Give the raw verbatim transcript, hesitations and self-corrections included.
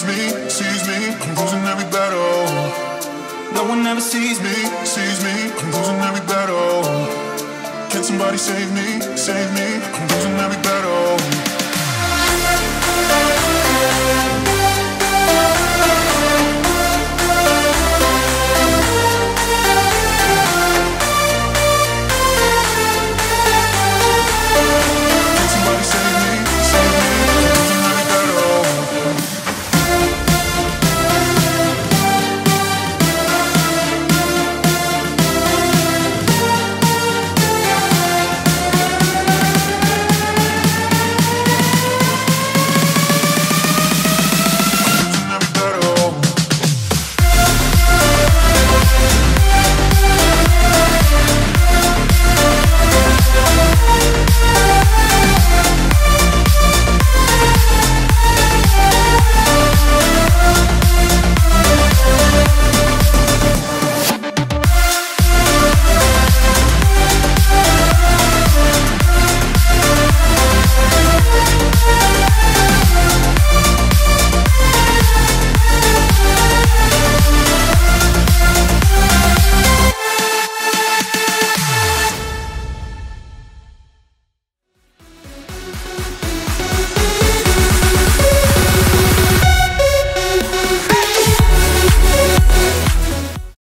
sees me, sees me, I'm losing every battle. No one ever sees me, sees me, I'm losing every battle. Can somebody save me, save me, I'm losing every battle.